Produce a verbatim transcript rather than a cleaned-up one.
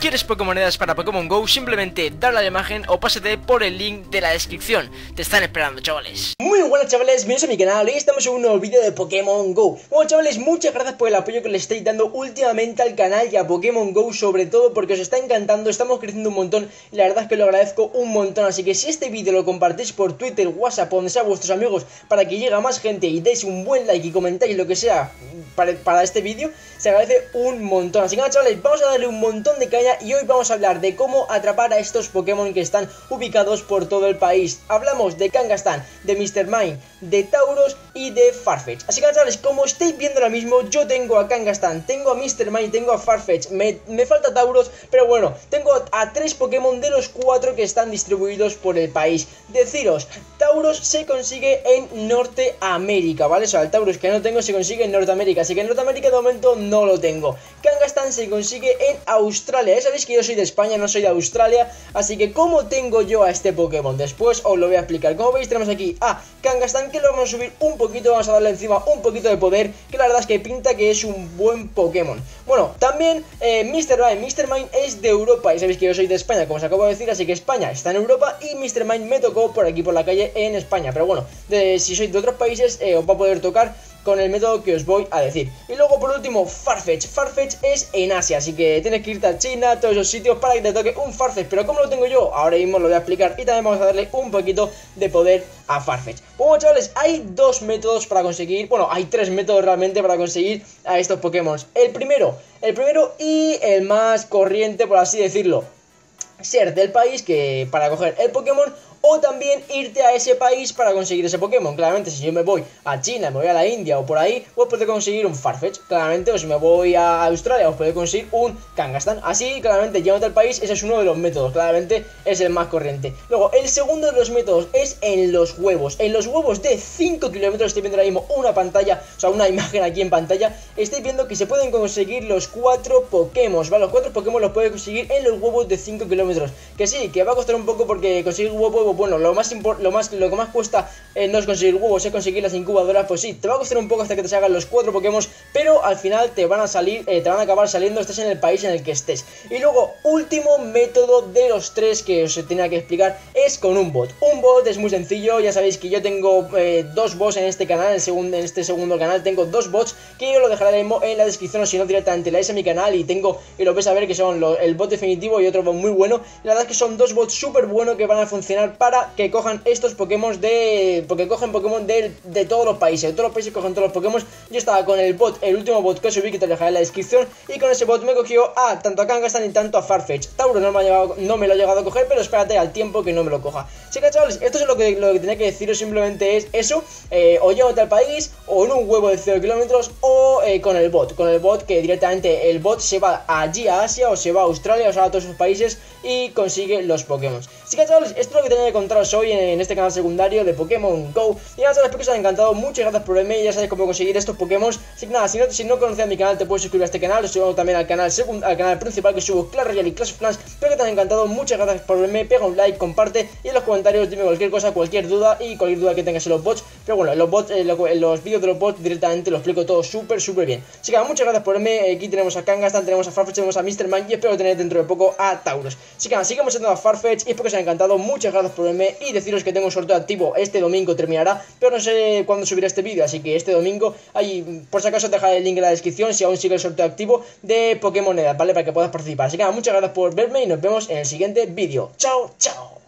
¿Quieres Pokémonedas para Pokémon GO? Simplemente dale a la imagen o pásate por el link de la descripción. Te están esperando, chavales. Muy buenas, chavales, bienvenidos a mi canal. Hoy estamos en un nuevo vídeo de Pokémon GO. Bueno, chavales, muchas gracias por el apoyo que le estáis dando últimamente al canal y a Pokémon GO, sobre todo porque os está encantando. Estamos creciendo un montón y la verdad es que lo agradezco un montón. Así que si este vídeo lo compartís por Twitter, WhatsApp, donde sea vuestros amigos, para que llegue a más gente y deis un buen like y comentáis lo que sea para, para este vídeo, se agradece un montón. Así que nada, chavales, vamos a darle un montón de caña. Y hoy vamos a hablar de cómo atrapar a estos Pokémon que están ubicados por todo el país. Hablamos de Kangaskhan, de mister Mime, de Tauros y de Farfetch'd. Así que, chavales, como estáis viendo ahora mismo, yo tengo a Kangaskhan, tengo a mister Mime, tengo a Farfetch'd, me, me falta Tauros, pero bueno, tengo a, a tres Pokémon de los cuatro que están distribuidos por el país. Deciros, Tauros se consigue en Norteamérica, ¿vale? O sea, el Tauros que no tengo se consigue en Norteamérica, así que en Norteamérica de momento no lo tengo. Kangaskhan se consigue en Australia. Ya sabéis que yo soy de España, no soy de Australia. Así que, ¿cómo tengo yo a este Pokémon? Después os lo voy a explicar. Como veis, tenemos aquí a Kangaskhan, que lo vamos a subir un poquito. Vamos a darle encima un poquito de poder, que la verdad es que pinta que es un buen Pokémon. Bueno, también eh, mister Mime. mister Mime es de Europa y sabéis que yo soy de España, como os acabo de decir. Así que España está en Europa y mister Mime me tocó por aquí, por la calle, en España. Pero bueno, de, si sois de otros países, eh, os va a poder tocar con el método que os voy a decir. Y luego, por último, Farfetch'd. Farfetch'd es en Asia, así que tienes que irte a China, a todos esos sitios, para que te toque un Farfetch'd. Pero como lo tengo yo, ahora mismo lo voy a explicar. Y también vamos a darle un poquito de poder a Farfetch'd. Bueno, chavales, hay dos métodos para conseguir, bueno, hay tres métodos realmente para conseguir a estos Pokémon. El primero, el primero y el más corriente, por así decirlo, ser del país que para coger el Pokémon, o también irte a ese país para conseguir ese Pokémon. Claramente, si yo me voy a China, me voy a la India o por ahí, pues puedo conseguir un Farfetch'd. Claramente, o si me voy a Australia, os puedo conseguir un Kangaskhan. Así, claramente, llegando al país, ese es uno de los métodos. Claramente, es el más corriente. Luego, el segundo de los métodos es en los huevos. En los huevos de cinco kilómetros, estoy viendo ahora mismo una pantalla, o sea, una imagen aquí en pantalla. Estoy viendo que se pueden conseguir los cuatro Pokémon, ¿vale? Los cuatro Pokémon los puedes conseguir en los huevos de cinco kilómetros. Que sí, que va a costar un poco porque conseguir huevos, bueno, lo más lo más lo que más cuesta eh, no es conseguir huevos, es conseguir las incubadoras. Pues sí, te va a costar un poco hasta que te salgan los cuatro Pokémon, pero al final te van a salir, eh, te van a acabar saliendo, estés en el país en el que estés. Y luego, último método de los tres que os tenía que explicar, es con un bot. Un bot es muy sencillo, ya sabéis que yo tengo eh, dos bots en este canal, en, segundo, en este segundo canal tengo dos bots, que yo lo dejaré en la descripción, o si no, directamente le dais a mi canal y tengo, y lo vais a ver, que son los, el bot definitivo y otro bot muy bueno. La verdad es que son dos bots súper buenos que van a funcionar para que cojan estos Pokémon de... Porque cogen Pokémon de, de todos los países. De todos los países cogen todos los Pokémon. Yo estaba con el bot, el último bot que subí, que te lo dejaré en la descripción, y con ese bot me cogió a tanto a Kangaskhan y tanto a Farfetch'd. Tauros no me, ha llegado, no me lo ha llegado a coger, pero espérate al tiempo que no me lo coja. Así que, chavales, esto es lo que, lo que tenía que deciros. Simplemente es eso, eh, o llévate al país, o en un huevo de cero kilómetros, o eh, con el bot. Con el bot, que directamente el bot se va allí a Asia, o se va a Australia, o sea, a todos esos países, y consigue los Pokémon. Así que, chavales, esto es lo que tenía que encontraros hoy en este canal secundario de Pokémon GO. Y nada, espero que os haya encantado. Muchas gracias por verme y ya sabéis cómo conseguir estos Pokémon. Así que nada, si no, si no conoces mi canal, te puedes suscribir a este canal. Os subo también al canal, al canal principal, que subo Clash Royale y Clash of Clans. Espero que te haya encantado. Muchas gracias por verme. Pega un like, comparte, y en los comentarios dime cualquier cosa, cualquier duda, y cualquier duda que tengas en los bots. Pero bueno, en los bots, en los, en los vídeos de los bots directamente lo explico todo súper, súper bien. Así que nada, muchas gracias por verme. Aquí tenemos a Kangaskhan, tenemos a Farfetch'd, tenemos a mister Mime y espero tener dentro de poco a Tauros. Así que nada, sigamos siendo a Farfetch'd y espero que os haya encantado. Muchas gracias por verme y deciros que tengo un sorteo activo. Este domingo terminará, pero no sé cuándo subirá este vídeo, así que este domingo, ahí, por si acaso, dejaré el link en la descripción si aún sigue el sorteo activo de Pokémonedas, ¿vale? Para que puedas participar. Así que nada, muchas gracias por verme y nos vemos en el siguiente vídeo. Chao, chao.